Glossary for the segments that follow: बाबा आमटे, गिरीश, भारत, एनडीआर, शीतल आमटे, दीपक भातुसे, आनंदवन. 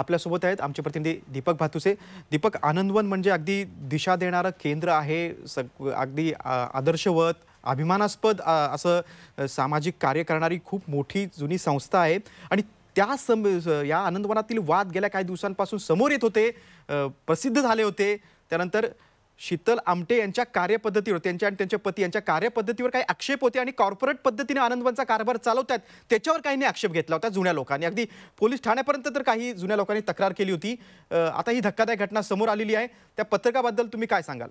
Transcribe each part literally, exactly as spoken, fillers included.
आपल्यासोबत आहेत आमचे प्रतिनिधी दीपक भातुसे। दीपक, आनंदवन म्हणजे अगदी दिशा देणारे केंद्र आहे, अगदी आदर्शवत अभिमानास्पद असं सामाजिक कार्य करणारी खूप मोठी जुनी संस्था आहे आणि त्या सम या आनंदवनातील वाद गेल्या काही दिवसांपासून समोर येत होते, प्रसिद्ध झाले होते। त्यानंतर शीतल आमटे यांच्या कार्यपद्धतीवर, त्यांच्या आणि त्यांच्या पती यांच्या कार्यपद्धतीवर काही आक्षेप होते आणि कॉर्पोरेट पद्धतीने आनंदवनचा कारभार चालवतात त्याच्यावर काहींनी आक्षेप घेतला होता जुन्या लोकांनी, अगदी पोलीस ठाण्यापर्यंत तर काही जुन्या लोकांनी तक्रार केली होती। आता ही धक्कादायक घटना समोर आलेली आहे, त्या पत्रकाबद्दल तुम्ही काय सांगाल?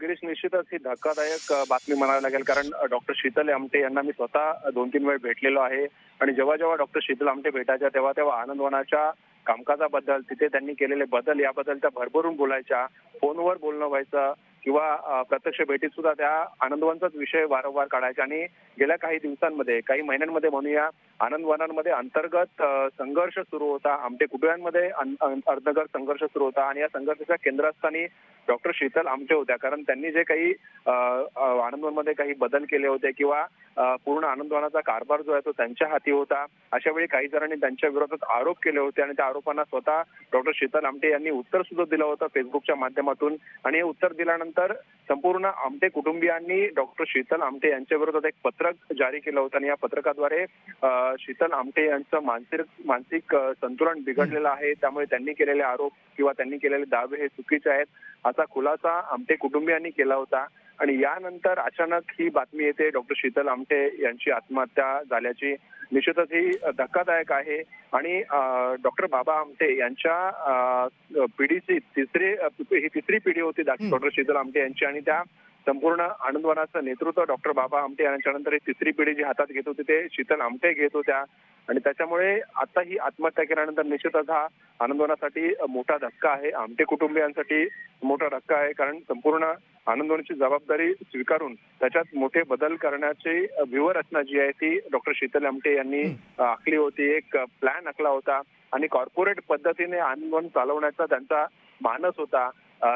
गिरीश, निश्चितच ही धक्कादायक बातमी म्हणावी लागेल, कारण डॉक्टर शीतल आमटे यांना मी स्वतः दोन तीन वेळ भेटलेलो आहे आणि जेव्हा जेव्हा डॉक्टर शीतल आमटे भेटायच्या तेव्हा तेव्हा आनंदवनाच्या कामकाजाबद्दल, तिथे त्यांनी केलेले बदल याबद्दल त्या भरभरून बोलायच्या, फोनवर बोलणं व्हायचं किंवा प्रत्यक्ष भेटीत सुद्धा त्या आनंदवनचाच विषय वारंवार काढायचा आणि गेल्या काही दिवसांमध्ये, काही महिन्यांमध्ये म्हणूया, आनंदवनांमध्ये अंतर्गत संघर्ष सुरू होता, आमटे कुटुंबियांमध्ये अर्धगर संघर्ष सुरू होता आणि या संघर्षाच्या केंद्रस्थानी डॉक्टर शीतल आमटे होत्या, कारण त्यांनी जे काही आनंदवनमध्ये काही बदल केले होते किंवा पूर्ण आनंदवनाचा कारभार जो आहे तो त्यांच्या हाती होता, अशा वेळी काही जणांनी त्यांच्या विरोधात आरोप केले होते आणि त्या आरोपांना स्वतः डॉक्टर शीतल आमटे यांनी उत्तर सुद्धा दिलं होतं फेसबुकच्या माध्यमातून आणि हे उत्तर दिल्यानंतर संपूर्ण आमटे कुटुंबियांनी डॉक्टर शीतल आमटे यांच्या विरोधात एक पत्रक जारी केलं होतं आणि या पत्रकाद्वारे शीतल आमटे यांचं मानसिक मानसिक संतुलन बिघडलेलं आहे, त्यामुळे त्यांनी केलेले आरोप किंवा त्यांनी केलेले दावे हे चुकीचे आहेत असा खुलासा आमटे कुटुंबियांनी केला होता आणि यानंतर अचानक ही बातमी येते डॉक्टर शीतल आमटे यांची आत्महत्या झाल्याची। निश्चितच ही धक्कादायक आहे आणि डॉक्टर बाबा आमटे यांच्या पिढीची तिसरी ही तिसरी पिढी होती डॉक्टर शीतल आमटे यांची आणि त्या संपूर्ण आनंदवनाचं नेतृत्व डॉक्टर बाबा आमटे यांच्यानंतर ही तिसरी पिढी जी हातात घेत होती ते शीतल आमटे घेत होत्या आणि त्याच्यामुळे आता ही आत्महत्या केल्यानंतर निश्चितच हा आनंदवनासाठी मोठा धक्का आहे, आमटे कुटुंबियांसाठी मोठा धक्का आहे, कारण संपूर्ण आनंदवनची जबाबदारी स्वीकारून त्याच्यात मोठे बदल करण्याची व्यूहरचना जी आहे ती डॉक्टर शीतल आमटे यांनी आखली होती, एक प्लॅन आखला होता आणि कॉर्पोरेट पद्धतीने आनंदवन चालवण्याचा त्यांचा मानस होता,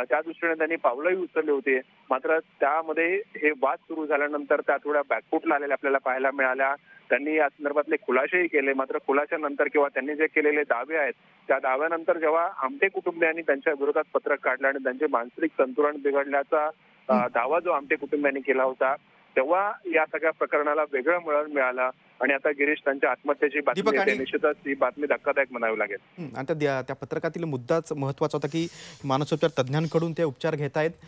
त्या दृष्टीने त्यांनी पावलंही उचलली होती। मात्र त्यामध्ये हे वाद सुरू झाल्यानंतर त्या थोड्या बॅकफूटला आलेल्या आपल्याला पाहायला मिळाल्या, त्यांनी या संदर्भातले खुलासेही केले, मात्र खुलाशानंतर किंवा त्यांनी जे केलेले दावे आहेत त्या दाव्यानंतर जेव्हा आमटे कुटुंबियांनी त्यांच्या विरोधात पत्रक काढलं आणि त्यांचे मानसिक संतुलन बिघडल्याचा दावा जो आमटे कुटुंबियांनी केला होता तेव्हा या सगळ्या प्रकरणाला वेगळं वळण मिळालं आणि आता गिरीश त्यांच्या आत्महत्येची बातमी येते, निश्चितच ही बातमी धक्कादायक म्हणावी लागेल। आता त्या पत्रकातील मुद्दाच महत्त्वाचा होता की मानसोपचार तज्ज्ञांकडून ते उपचार घेत आहेत।